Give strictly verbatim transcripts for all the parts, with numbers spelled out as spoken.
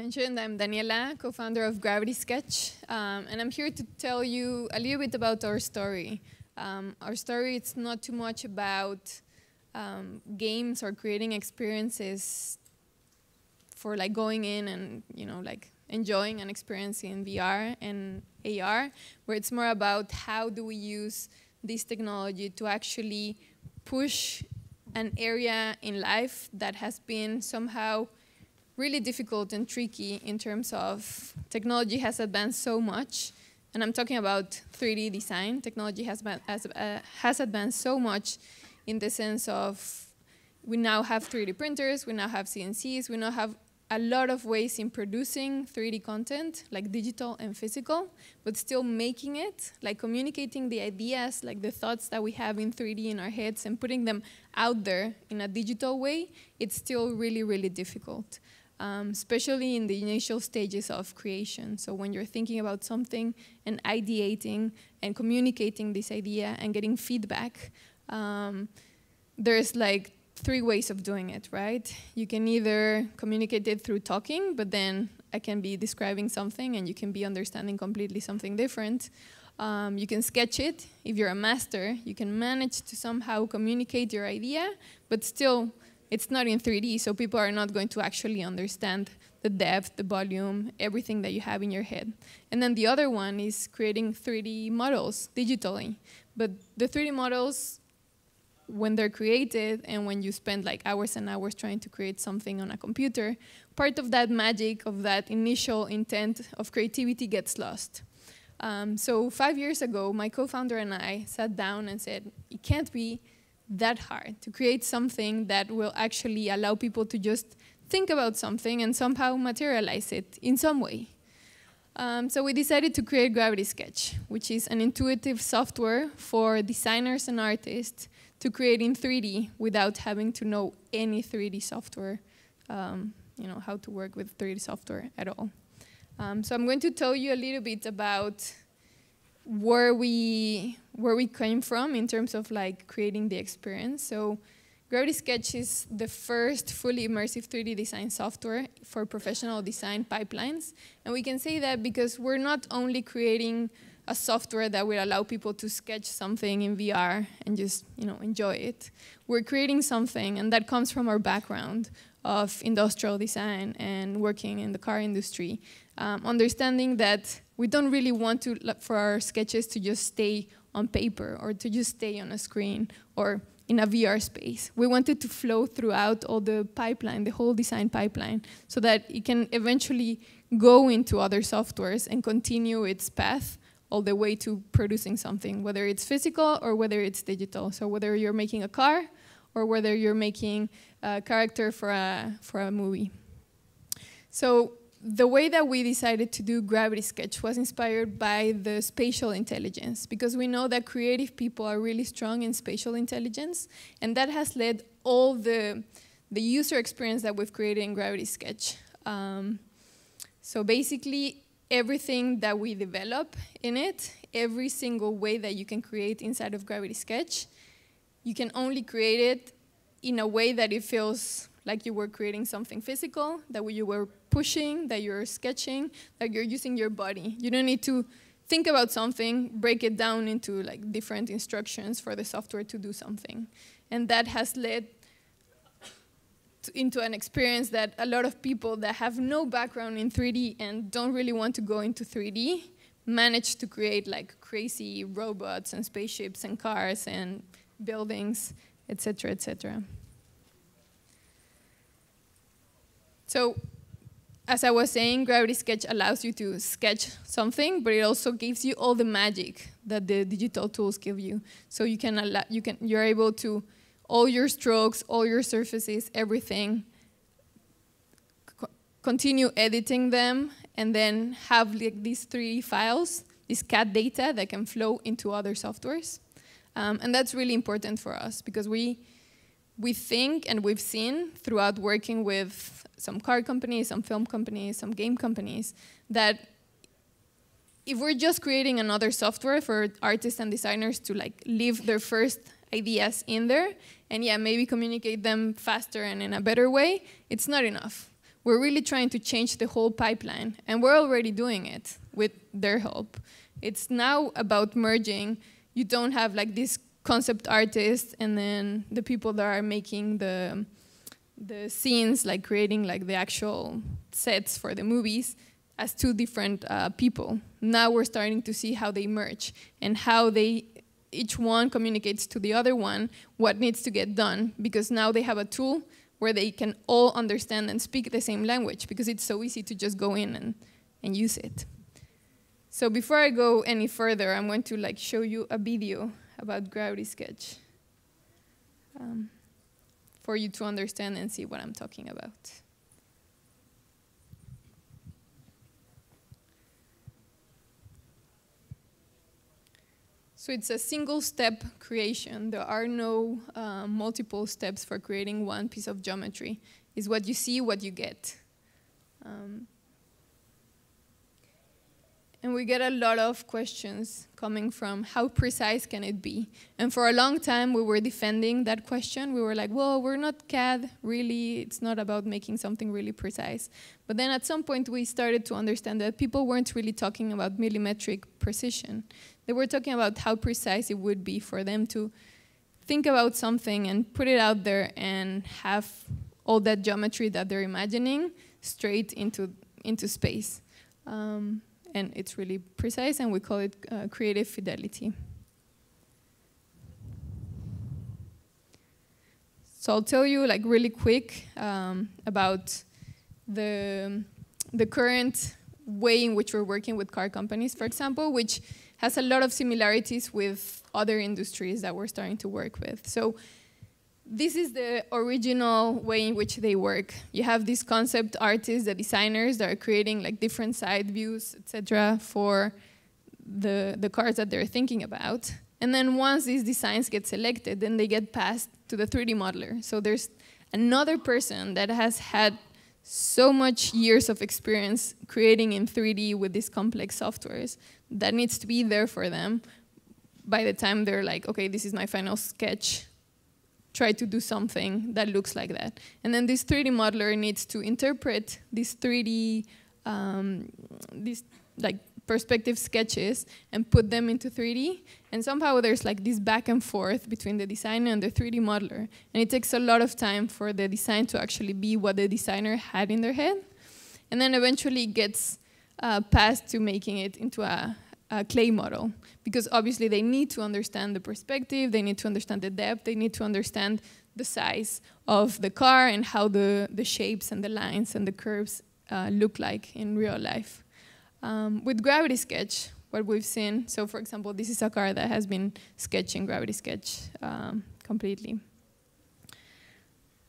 mentioned, I'm Daniela, co-founder of Gravity Sketch, um, and I'm here to tell you a little bit about our story. Um, our story, it's not too much about um, games or creating experiences for like going in and, you know, like enjoying an experience in V R and A R, where it's more about how do we use this technology to actually push an area in life that has been somehow really difficult and tricky in terms of technology has advanced so much. And I'm talking about three D design. Technology has, has, uh, has advanced so much in the sense of we now have three D printers, we now have C N Cs, we now have a lot of ways in producing three D content, like digital and physical, but still making it, like communicating the ideas, like the thoughts that we have in three D in our heads and putting them out there in a digital way, it's still really, really difficult. Um, especially in the initial stages of creation. So when you're thinking about something and ideating and communicating this idea and getting feedback, um, there's like three ways of doing it, right? You can either communicate it through talking, but then I can be describing something and you can be understanding completely something different. Um, you can sketch it. If you're a master, you can manage to somehow communicate your idea, but still it's not in three D, so people are not going to actually understand the depth, the volume, everything that you have in your head. And then the other one is creating three D models digitally. But the three D models, when they're created and when you spend like hours and hours trying to create something on a computer, part of that magic, of that initial intent of creativity gets lost. Um, so five years ago, my co-founder and I sat down and said, it can't be that hard to create something that will actually allow people to just think about something and somehow materialize it in some way. Um, so we decided to create Gravity Sketch, which is an intuitive software for designers and artists to create in three D without having to know any three D software, um, you know, how to work with three D software at all. Um, so I'm going to tell you a little bit about where we where we came from in terms of like creating the experience. So Gravity Sketch is the first fully immersive three D design software for professional design pipelines. And we can say that because we're not only creating a software that will allow people to sketch something in V R and just, you know, enjoy it. We're creating something, and that comes from our background of industrial design and working in the car industry, um, understanding that we don't really want to look for our sketches to just stay on paper or to just stay on a screen or in a V R space. We want it to flow throughout all the pipeline, the whole design pipeline, so that it can eventually go into other softwares and continue its path all the way to producing something, whether it's physical or whether it's digital. So whether you're making a car or whether you're making a character for a, for a movie. So the way that we decided to do Gravity Sketch was inspired by the spatial intelligence, because we know that creative people are really strong in spatial intelligence, and that has led all the, the user experience that we've created in Gravity Sketch. Um, so basically, everything that we develop in it, every single way that you can create inside of Gravity Sketch, you can only create it in a way that it feels like you were creating something physical, that you were pushing, that you're sketching, that you're using your body. You don't need to think about something, break it down into like different instructions for the software to do something. And that has led to, into an experience that a lot of people that have no background in three D and don't really want to go into three D manage to create like crazy robots and spaceships and cars and buildings, et cetera, et cetera. So, as I was saying, Gravity Sketch allows you to sketch something, but it also gives you all the magic that the digital tools give you. So you can allow, you can, you're able to, all your strokes, all your surfaces, everything, co continue editing them, and then have like these three D files, this C A D data that can flow into other softwares. Um, and that's really important for us, because we, we think and we've seen throughout working with some car companies, some film companies, some game companies, that if we're just creating another software for artists and designers to like leave their first ideas in there, and yeah, maybe communicate them faster and in a better way, it's not enough. we're really trying to change the whole pipeline, and we're already doing it with their help. It's now about merging. You don't have like these concept artists and then the people that are making the the scenes, like creating like the actual sets for the movies, as two different uh, people. Now we're starting to see how they merge and how they each one communicates to the other one what needs to get done, because now they have a tool where they can all understand and speak the same language, because it's so easy to just go in and, and use it. So before I go any further, I'm going to like show you a video about Gravity Sketch um, for you to understand and see what I'm talking about. So it's a single step creation. There are no uh, multiple steps for creating one piece of geometry. It's what you see, what you get. Um, and we get a lot of questions coming from how precise can it be? And for a long time, we were defending that question. We were like, well, we're not C A D, really. It's not about making something really precise. But then at some point, we started to understand that people weren't really talking about millimetric precision. They were talking about how precise it would be for them to think about something and put it out there and have all that geometry that they're imagining straight into, into space. Um, and it's really precise, and we call it uh, creative fidelity. So I'll tell you like really quick um, about the, the current way in which we're working with car companies, for example, which has a lot of similarities with other industries that we're starting to work with. So this is the original way in which they work. You have these concept artists, the designers that are creating like different side views, et cetera, for the, the cars that they're thinking about. And then once these designs get selected, then they get passed to the three D modeler. So there's another person that has had so much years of experience creating in three D with these complex softwares that needs to be there for them by the time they're like, okay, this is my final sketch. Try to do something that looks like that. And then this three D modeler needs to interpret these three D, um, these like perspective sketches and put them into three D. And somehow there's like this back and forth between the designer and the three D modeler. And it takes a lot of time for the design to actually be what the designer had in their head. And then eventually it gets uh, passed to making it into a, a clay model. Because obviously they need to understand the perspective, they need to understand the depth, they need to understand the size of the car and how the, the shapes and the lines and the curves uh, look like in real life. Um, with Gravity Sketch, what we've seen, so for example, this is a car that has been sketching Gravity Sketch um, completely.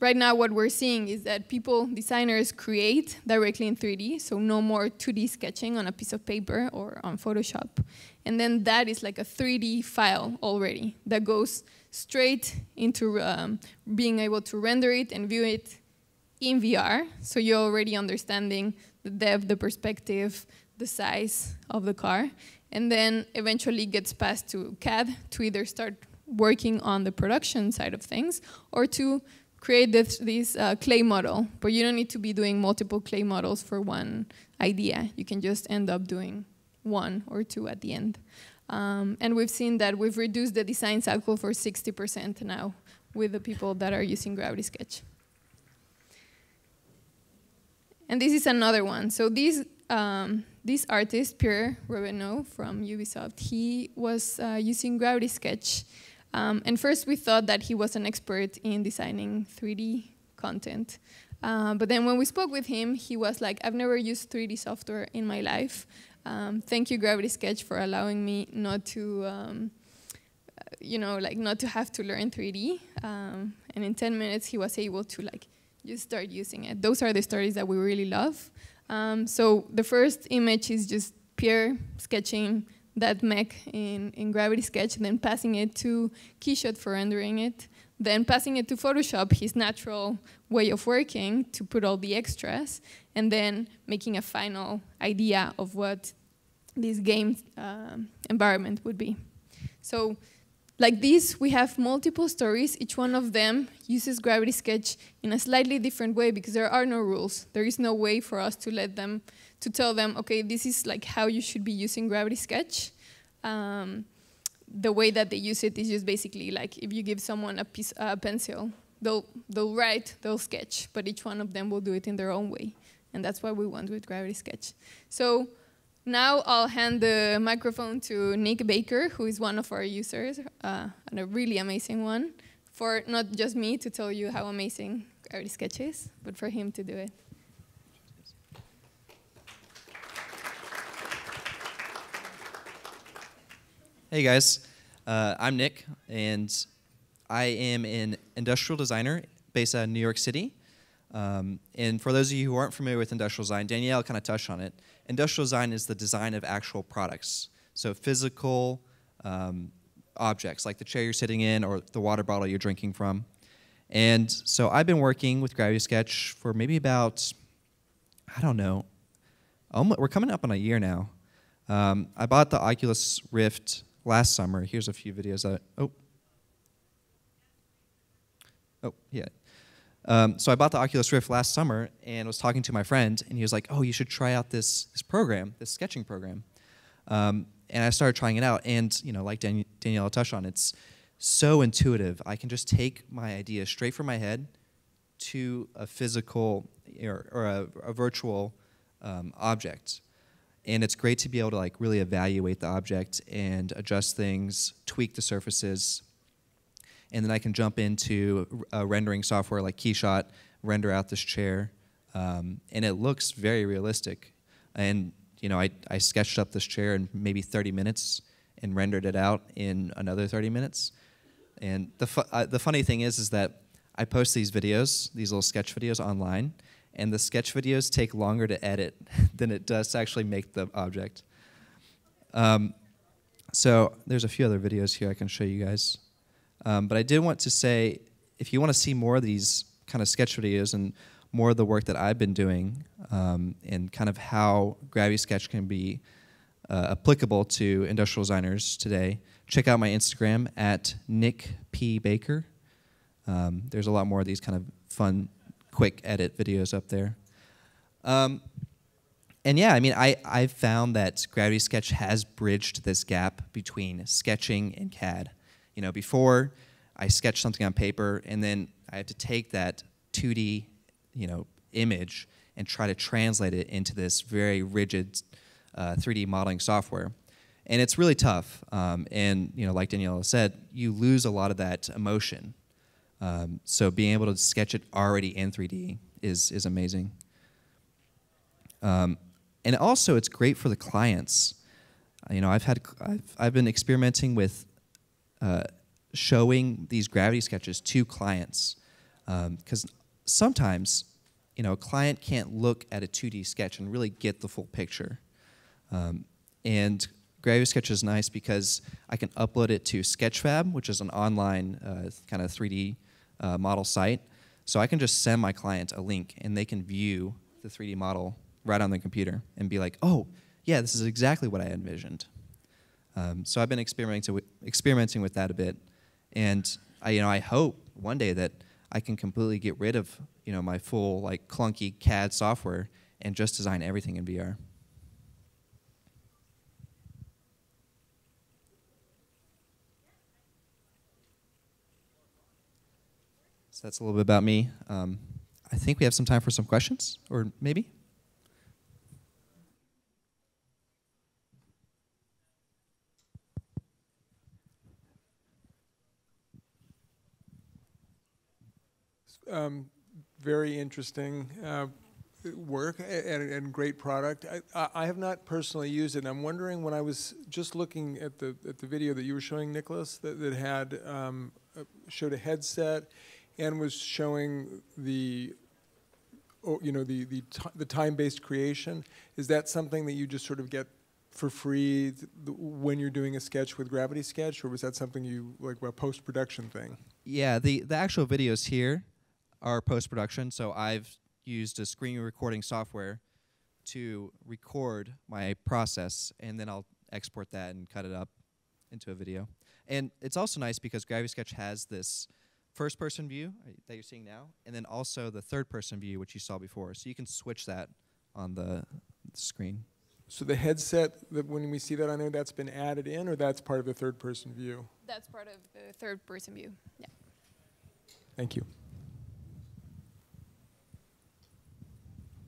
Right now, what we're seeing is that people, designers, create directly in three D, so no more two D sketching on a piece of paper or on Photoshop. And then that is like a three D file already that goes straight into um, being able to render it and view it in V R, so you're already understanding the depth, the perspective, the size of the car, and then eventually gets passed to C A D to either start working on the production side of things or to create this, this uh, clay model. But you don't need to be doing multiple clay models for one idea. You can just end up doing one or two at the end. Um, and we've seen that we've reduced the design cycle for sixty percent now with the people that are using Gravity Sketch. And this is another one. So these Um, this artist, Pierre Reveneau from Ubisoft, he was uh, using Gravity Sketch. Um, and first we thought that he was an expert in designing three D content. Uh, but then when we spoke with him, he was like, I've never used three D software in my life. Um, thank you, Gravity Sketch, for allowing me not to, um, you know, like not to have to learn three D. Um, and in ten minutes, he was able to like just start using it. Those are the stories that we really love. Um, so the first image is just Pierre sketching that mech in, in Gravity Sketch, and then passing it to Keyshot for rendering it, then passing it to Photoshop, his natural way of working, to put all the extras, and then making a final idea of what this game um, environment would be. So Like this, we have multiple stories. Each one of them uses Gravity Sketch in a slightly different way because there are no rules. There is no way for us to let them, to tell them, okay, this is like how you should be using Gravity Sketch. Um, the way that they use it is just basically like if you give someone a piece, a pencil, they'll, they'll write, they'll sketch, but each one of them will do it in their own way. And that's what we want with Gravity Sketch. So now I'll hand the microphone to Nick Baker, who is one of our users, uh, and a really amazing one, for not just me to tell you how amazing Gravity Sketch is, but for him to do it. Hey guys, uh, I'm Nick, and I am an industrial designer based out of New York City. Um, and for those of you who aren't familiar with industrial design, Danielle kind of touched on it. Industrial design is the design of actual products, so physical um, objects, like the chair you're sitting in or the water bottle you're drinking from. And so I've been working with Gravity Sketch for maybe about, I don't know, almost, we're coming up on a year now. Um, I bought the Oculus Rift last summer. Here's a few videos that, oh. Oh, yeah. Um, so I bought the Oculus Rift last summer and was talking to my friend, and he was like, oh, you should try out this, this program, this sketching program. Um, and I started trying it out, and you know, like Dan Danielle touched on, it's so intuitive. I can just take my idea straight from my head to a physical or, or a, a virtual um, object. And it's great to be able to like really evaluate the object and adjust things, tweak the surfaces, and then I can jump into a rendering software like Keyshot, render out this chair, um, and it looks very realistic. And you know, I, I sketched up this chair in maybe thirty minutes and rendered it out in another thirty minutes. And the, fu uh, the funny thing is, is that I post these videos, these little sketch videos online, and the sketch videos take longer to edit than it does to actually make the object. Um, so there's a few other videos here I can show you guys. Um, but I did want to say, if you want to see more of these kind of sketch videos and more of the work that I've been doing um, and kind of how Gravity Sketch can be uh, applicable to industrial designers today, check out my Instagram at Nick P. Baker. Um, there's a lot more of these kind of fun, quick edit videos up there. Um, and yeah, I mean, I, I've found that Gravity Sketch has bridged this gap between sketching and C A D. You know, before I sketch something on paper, and then I have to take that two D, you know, image and try to translate it into this very rigid uh, three D modeling software, and it's really tough. Um, and you know, like Daniela said, you lose a lot of that emotion. Um, so being able to sketch it already in three D is is amazing. Um, and also, it's great for the clients. You know, I've had I've, I've been experimenting with. Uh, showing these Gravity Sketches to clients, because um, sometimes, you know, a client can't look at a two D sketch and really get the full picture. Um, and Gravity Sketch is nice because I can upload it to SketchFab, which is an online uh, kind of three D uh, model site. So I can just send my client a link, and they can view the three D model right on their computer and be like, oh, yeah, this is exactly what I envisioned. Um, so I've been experimenting with, experimenting with that a bit, and I, you know, I hope one day that I can completely get rid of, you know, my full like clunky C A D software and just design everything in V R. So that's a little bit about me. Um, I think we have some time for some questions, or maybe. Um, very interesting uh, work and, and great product. I, I have not personally used it. And I'm wondering, when I was just looking at the at the video that you were showing, Nicholas, that, that had um, showed a headset and was showing the you know the the the time-based creation. Is that something that you just sort of get for free when you're doing a sketch with Gravity Sketch, or was that something you like a post-production thing? Yeah, the the actual video's here. Our post-production, so I've used a screen recording software to record my process, and then I'll export that and cut it up into a video. And it's also nice because Gravity Sketch has this first-person view that you're seeing now, and then also the third-person view, which you saw before. So you can switch that on the screen. So the headset, that when we see that on there, that's been added in, or that's part of the third-person view? That's part of the third-person view, yeah. Thank you.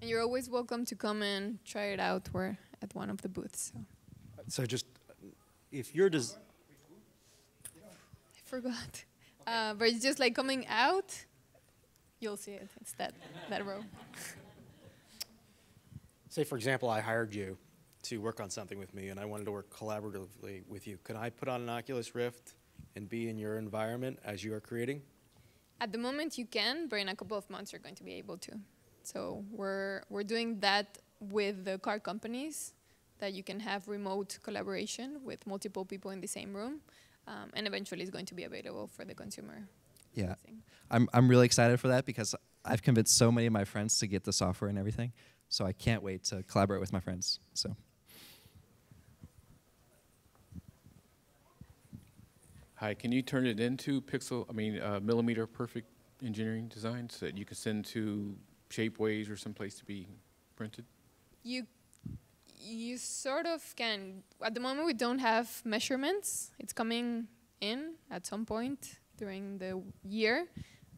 And you're always welcome to come and try it out. We're at one of the booths. So, so just, if you're just... I forgot. Uh, but it's just like coming out, you'll see it. It's that, that row. Say, for example, I hired you to work on something with me, and I wanted to work collaboratively with you. Can I put on an Oculus Rift and be in your environment as you are creating? At the moment, you can, but in a couple of months, you're going to be able to. So we're, we're doing that with the car companies, that you can have remote collaboration with multiple people in the same room. Um, and eventually it's going to be available for the consumer. Yeah, I'm, I'm really excited for that because I've convinced so many of my friends to get the software and everything. So I can't wait to collaborate with my friends. So. Hi, can you turn it into pixel, I mean, uh, millimeter perfect engineering design so that you can send to Shapeways or someplace to be printed? You, you sort of can. At the moment, we don't have measurements. It's coming in at some point during the year.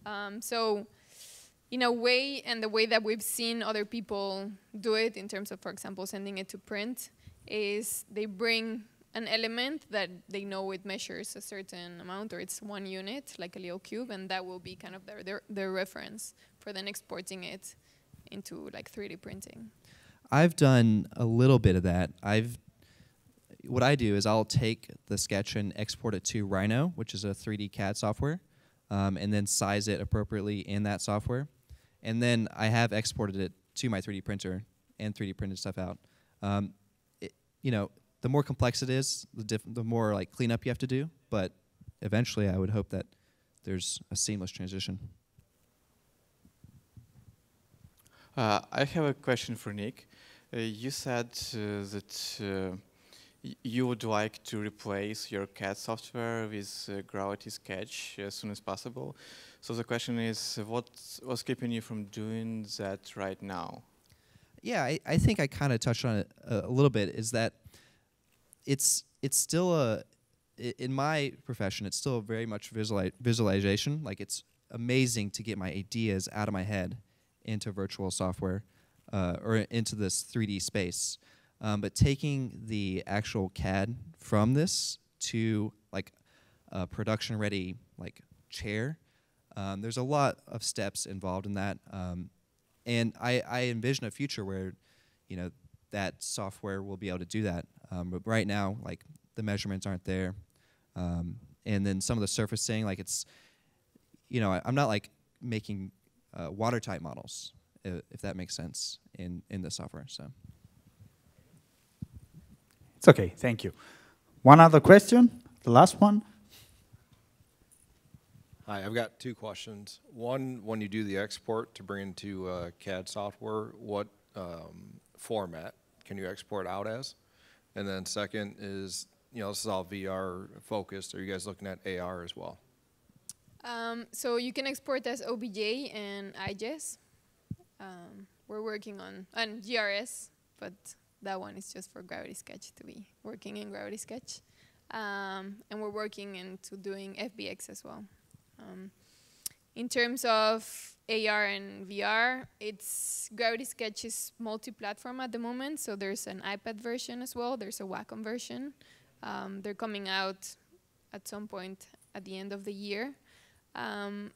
Um, so in a way, and the way that we've seen other people do it in terms of, for example, sending it to print, is they bring an element that they know it measures a certain amount, or it's one unit, like a little cube, and that will be kind of their, their, their reference for then exporting it into like three D printing. I've done a little bit of that. I've, what I do is I'll take the sketch and export it to Rhino, which is a three D C A D software, um, and then size it appropriately in that software. And then I have exported it to my three D printer and three D printed stuff out. Um, it, you know, the more complex it is, the, diff the more like cleanup you have to do. But eventually, I would hope that there's a seamless transition. Uh, I have a question for Nick. Uh, you said uh, that uh, you would like to replace your C A D software with uh, Gravity Sketch as soon as possible. So the question is, what was keeping you from doing that right now? Yeah, I, I think I kind of touched on it a, a little bit, is that It's it's still a, in my profession, it's still very much visuali visualization. Like, it's amazing to get my ideas out of my head into virtual software uh, or into this three D space. Um, but taking the actual C A D from this to like a production-ready like chair, um, there's a lot of steps involved in that. Um, and I, I envision a future where, you know, that software will be able to do that. Um, but right now, like, the measurements aren't there. Um, and then some of the surfacing, like, it's, you know, I, I'm not, like, making uh, watertight models, if, if that makes sense, in, in the software, so. It's okay, thank you. One other question, the last one. Hi, I've got two questions. One, when you do the export to bring into uh, C A D software, what um, format can you export out as? And then second is, you know, this is all V R focused. Are you guys looking at A R as well? Um, so you can export as O B J and I G E S. Um, we're working on, and G R S, but that one is just for Gravity Sketch to be working in Gravity Sketch. Um, and we're working into doing F B X as well. Um, in terms of A R and V R, it's Gravity Sketch is multi-platform at the moment, so there's an iPad version as well, there's a Wacom version. Um, they're coming out at some point at the end of the year. Um,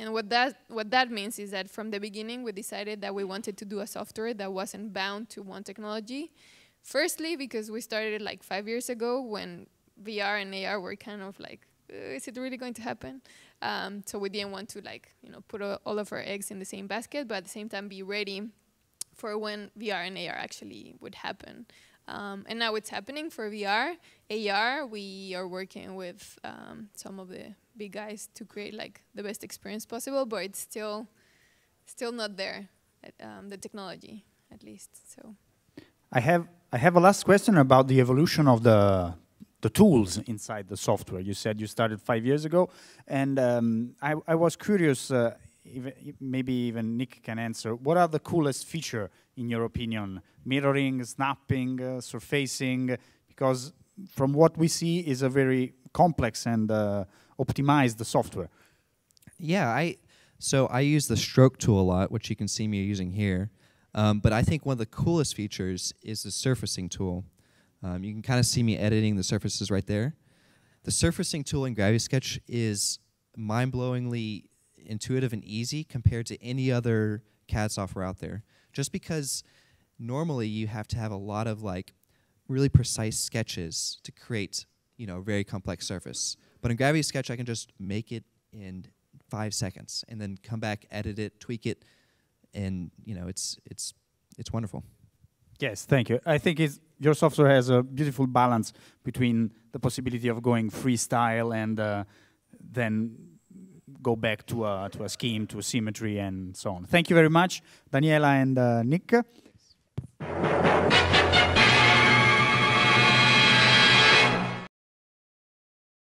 and what that, what that means is that from the beginning, we decided that we wanted to do a software that wasn't bound to one technology. Firstly, because we started like five years ago when V R and A R were kind of like, is it really going to happen? Um, so we didn't want to, like, you know, put uh, all of our eggs in the same basket, but at the same time be ready for when V R and A R actually would happen. Um, and now it's happening for V R. A R, we are working with um, some of the big guys to create, like, the best experience possible, but it's still, still not there, at, um, the technology, at least. So, I have, I have a last question about the evolution of the the tools inside the software. You said you started five years ago, and um, I, I was curious, uh, if, maybe even Nick can answer, what are the coolest feature in your opinion? Mirroring, snapping, uh, surfacing, because from what we see is a very complex and uh, optimized software. Yeah, I so I use the stroke tool a lot, which you can see me using here. Um, but I think one of the coolest features is the surfacing tool. Um, you can kind of see me editing the surfaces right there. The surfacing tool in Gravity Sketch is mind-blowingly intuitive and easy compared to any other C A D software out there. Just because normally you have to have a lot of like really precise sketches to create, you know, a very complex surface. But in Gravity Sketch, I can just make it in five seconds and then come back, edit it, tweak it, and you know, it's it's it's wonderful. Yes, thank you. I think it's, your software has a beautiful balance between the possibility of going freestyle and uh, then go back to a, to a scheme, to a symmetry, and so on. Thank you very much, Daniela and uh, Nick. Thanks.